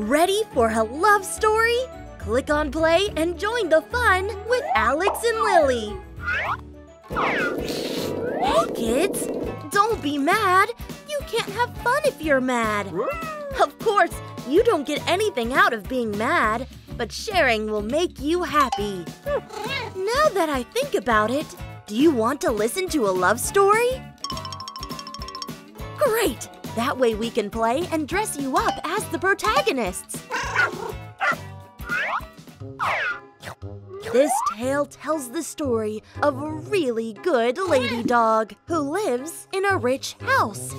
Ready for a love story? Click on play and join the fun with Alex and Lily. Hey kids, don't be mad. You can't have fun if you're mad. Of course, you don't get anything out of being mad, but sharing will make you happy. Now that I think about it, do you want to listen to a love story? Great! That way we can play and dress you up as the protagonists. This tale tells the story of a really good lady dog who lives in a rich house.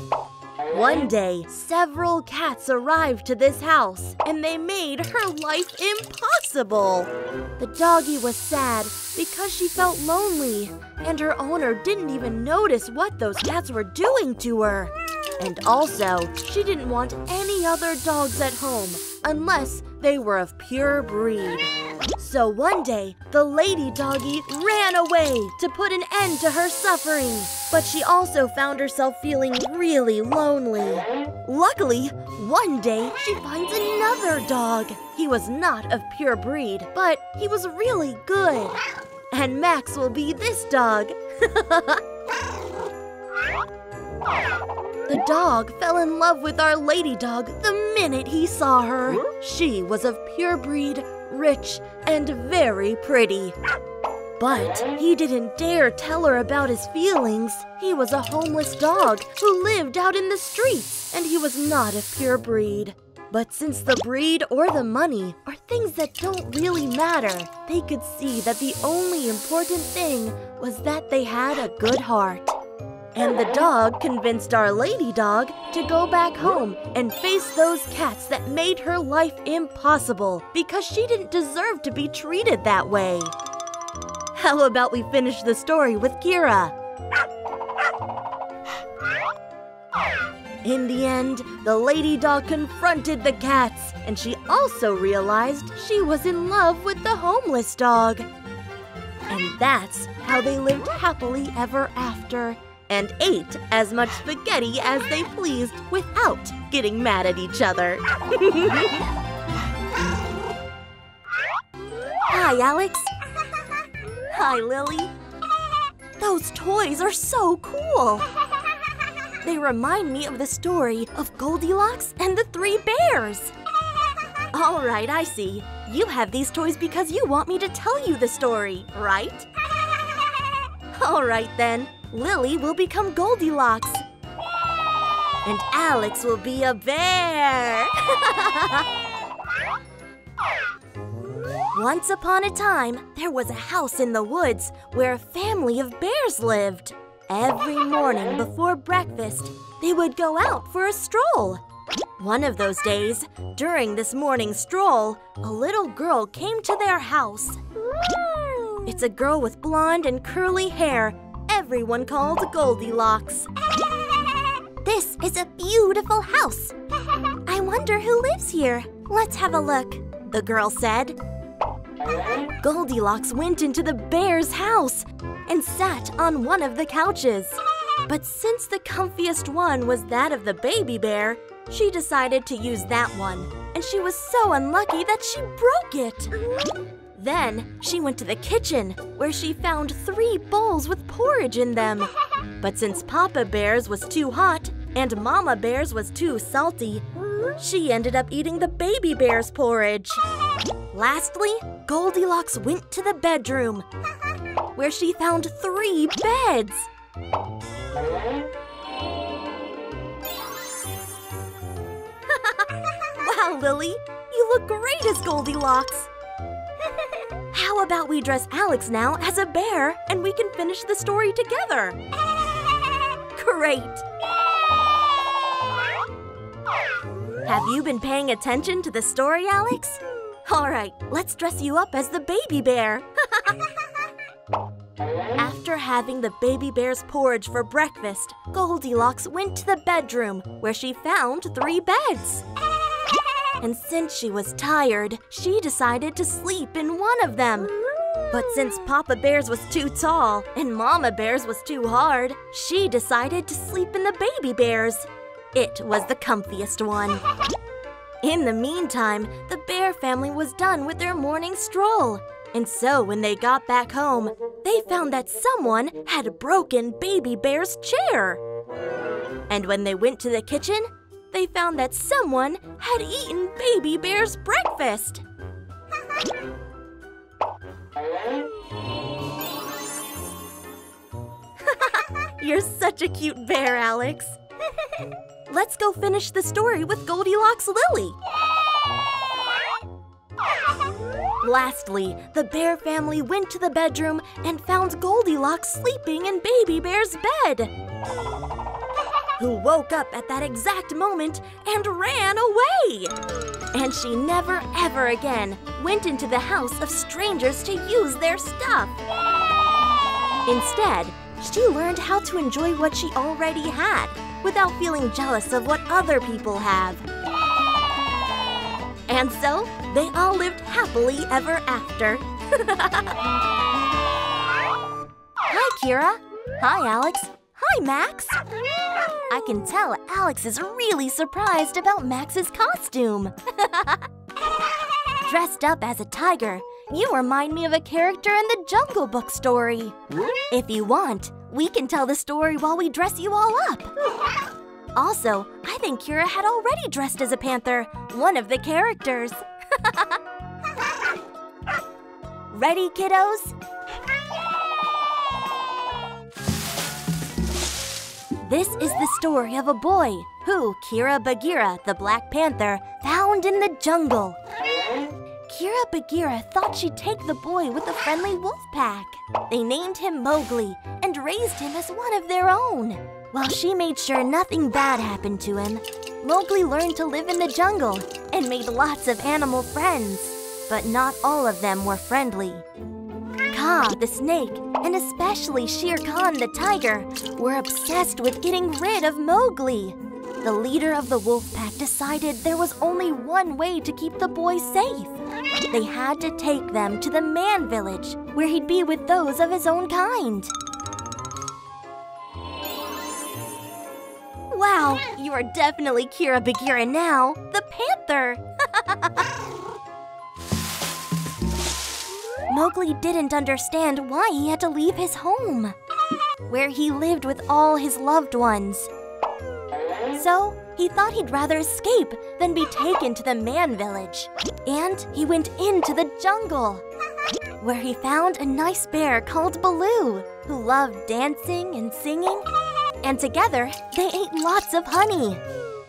One day, several cats arrived to this house and they made her life impossible. The doggy was sad because she felt lonely and her owner didn't even notice what those cats were doing to her. And also, she didn't want any other dogs at home unless they were of pure breed. So one day, the lady doggy ran away to put an end to her suffering. But she also found herself feeling really lonely. Luckily, one day she finds another dog. He was not of pure breed, but he was really good. And Max will be this dog. The dog fell in love with our lady dog the minute he saw her. She was of pure breed, rich, and very pretty. But he didn't dare tell her about his feelings. He was a homeless dog who lived out in the streets, and he was not of pure breed. But since the breed or the money are things that don't really matter, they could see that the only important thing was that they had a good heart. And the dog convinced our lady dog to go back home and face those cats that made her life impossible because she didn't deserve to be treated that way. How about we finish the story with Kira? In the end, the lady dog confronted the cats and she also realized she was in love with the homeless dog. And that's how they lived happily ever after. And ate as much spaghetti as they pleased without getting mad at each other. Hi, Alex. Hi, Lily. Those toys are so cool. They remind me of the story of Goldilocks and the Three Bears. All right, I see. You have these toys because you want me to tell you the story, right? All right, then. Lily will become Goldilocks. And Alex will be a bear. Once upon a time, there was a house in the woods where a family of bears lived. Every morning before breakfast, they would go out for a stroll. One of those days, during this morning stroll, a little girl came to their house. It's a girl with blonde and curly hair. Everyone called Goldilocks. This is a beautiful house. I wonder who lives here. Let's have a look, the girl said. Goldilocks went into the bear's house and sat on one of the couches. But since the comfiest one was that of the baby bear, she decided to use that one. And she was so unlucky that she broke it. Then, she went to the kitchen, where she found 3 bowls with porridge in them. But since Papa Bear's was too hot and Mama Bear's was too salty, she ended up eating the baby bear's porridge. Lastly, Goldilocks went to the bedroom, where she found 3 beds. Wow, Lily, you look great as Goldilocks. How about we dress Alex now as a bear and we can finish the story together? Great! Have you been paying attention to the story, Alex? All right, let's dress you up as the baby bear. After having the baby bear's porridge for breakfast, Goldilocks went to the bedroom where she found 3 beds. And since she was tired, she decided to sleep in one of them. But since Papa Bear's was too tall and Mama Bear's was too hard, she decided to sleep in the baby bear's. It was the comfiest one. In the meantime, the bear family was done with their morning stroll. And so when they got back home, they found that someone had broken Baby Bear's chair. And when they went to the kitchen, they found that someone had eaten Baby Bear's breakfast. You're such a cute bear, Alex. Let's go finish the story with Goldilocks Lily. Lastly, the bear family went to the bedroom and found Goldilocks sleeping in Baby Bear's bed, who woke up at that exact moment and ran away. And she never, ever again went into the house of strangers to use their stuff. Instead, she learned how to enjoy what she already had without feeling jealous of what other people have. And so, they all lived happily ever after. Hi, Kira. Hi, Alex. Hi, Max. I can tell Alex is really surprised about Max's costume. Dressed up as a tiger, you remind me of a character in the Jungle Book story. If you want, we can tell the story while we dress you all up. Also, I think Kira had already dressed as a panther, one of the characters. Ready, kiddos? This is the story of a boy who Kira Bagheera, the Black Panther, found in the jungle. Kira Bagheera thought she'd take the boy with a friendly wolf pack. They named him Mowgli and raised him as one of their own. While she made sure nothing bad happened to him, Mowgli learned to live in the jungle and made lots of animal friends. But not all of them were friendly. Kaa, the snake, and especially Shere Khan, the tiger, were obsessed with getting rid of Mowgli. The leader of the wolf pack decided there was only one way to keep the boy safe. They had to take them to the man village, where he'd be with those of his own kind. Wow, you are definitely Kira Bagheera now, the panther! Mowgli didn't understand why he had to leave his home, where he lived with all his loved ones. So, he thought he'd rather escape than be taken to the man village. And he went into the jungle, where he found a nice bear called Baloo, who loved dancing and singing. And together, they ate lots of honey.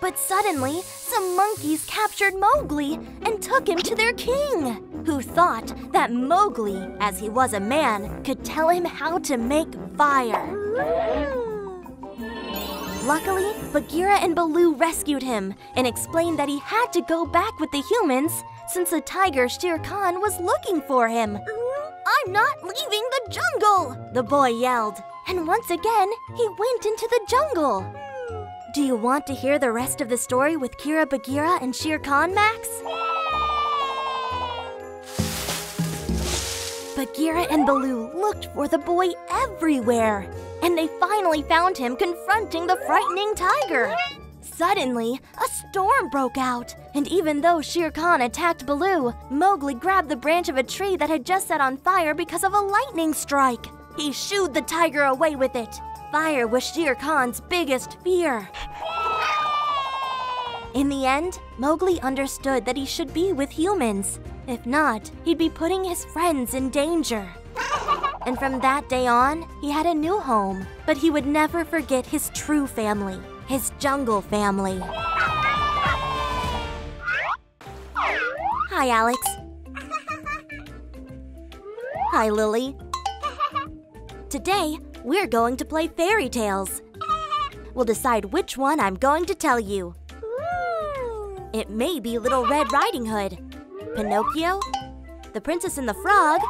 But suddenly, some monkeys captured Mowgli and took him to their king, who thought that Mowgli, as he was a man, could tell him how to make fire. Luckily, Bagheera and Baloo rescued him and explained that he had to go back with the humans since the tiger Shere Khan was looking for him. I'm not leaving the jungle, the boy yelled. And once again, he went into the jungle. Do you want to hear the rest of the story with Kira Bagheera and Shere Khan, Max? Bagheera and Baloo looked for the boy everywhere, and they finally found him confronting the frightening tiger. Suddenly, a storm broke out, and even though Shere Khan attacked Baloo, Mowgli grabbed the branch of a tree that had just set on fire because of a lightning strike. He shooed the tiger away with it. Fire was Shere Khan's biggest fear. In the end, Mowgli understood that he should be with humans. If not, he'd be putting his friends in danger. And from that day on, he had a new home. But he would never forget his true family, his jungle family. Hi, Alex. Hi, Lily. Today, we're going to play fairy tales. We'll decide which one I'm going to tell you. It may be Little Red Riding Hood, Pinocchio, The Princess and the Frog,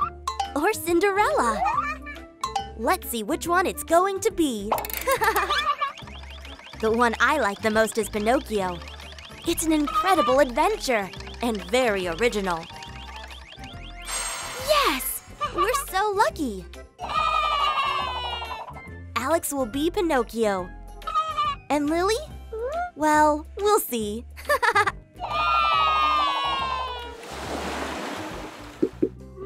or Cinderella. Let's see which one it's going to be. The one I like the most is Pinocchio. It's an incredible adventure and very original. Yes! We're so lucky! Alex will be Pinocchio. And Lily? Well, we'll see.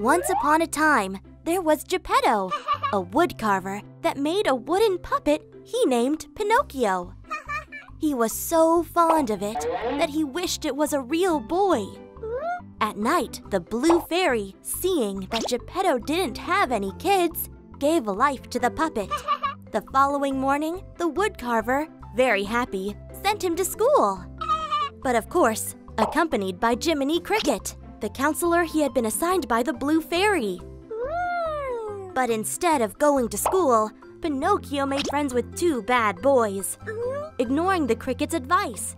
Once upon a time, there was Geppetto, a woodcarver that made a wooden puppet he named Pinocchio. He was so fond of it that he wished it was a real boy. At night, the Blue Fairy, seeing that Geppetto didn't have any kids, gave life to the puppet. The following morning, the woodcarver, very happy, sent him to school. But of course, accompanied by Jiminy Cricket, the counselor he had been assigned by the Blue Fairy. But instead of going to school, Pinocchio made friends with two bad boys, ignoring the cricket's advice,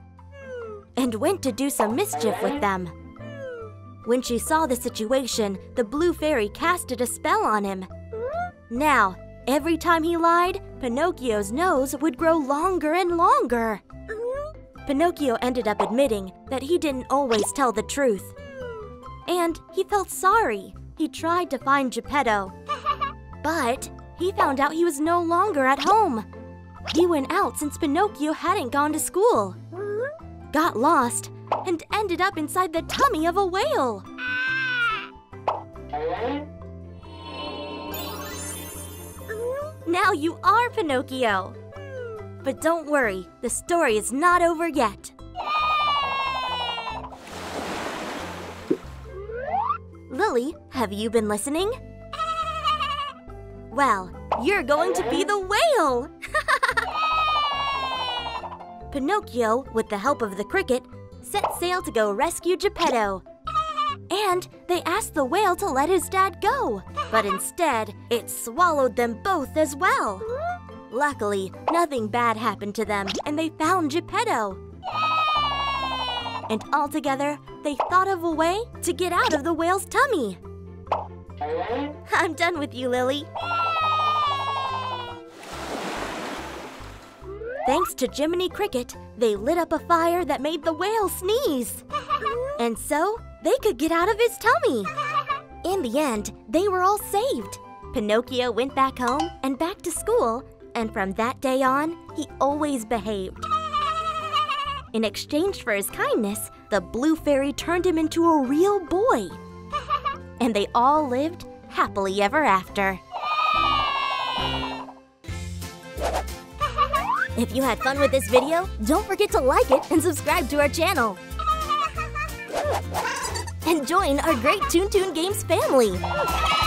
and went to do some mischief with them. When she saw the situation, the Blue Fairy casted a spell on him. Now, every time he lied, Pinocchio's nose would grow longer and longer. Pinocchio ended up admitting that he didn't always tell the truth. And he felt sorry. He tried to find Geppetto, but he found out he was no longer at home. He went out since Pinocchio hadn't gone to school, got lost, and ended up inside the tummy of a whale. Now you are Pinocchio. But don't worry, the story is not over yet. Lily, have you been listening? Well, you're going to be the whale! Pinocchio, with the help of the cricket, set sail to go rescue Geppetto. And they asked the whale to let his dad go, but instead, it swallowed them both as well. Luckily, nothing bad happened to them, and they found Geppetto. And all together, they thought of a way to get out of the whale's tummy. I'm done with you, Lily. Thanks to Jiminy Cricket, they lit up a fire that made the whale sneeze. And so, they could get out of his tummy. In the end, they were all saved. Pinocchio went back home and back to school, and from that day on, he always behaved. In exchange for his kindness, the Blue Fairy turned him into a real boy. And they all lived happily ever after. If you had fun with this video, don't forget to like it and subscribe to our channel. And join our great Toon Toon Games family.